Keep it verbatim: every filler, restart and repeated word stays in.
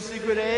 Secret A.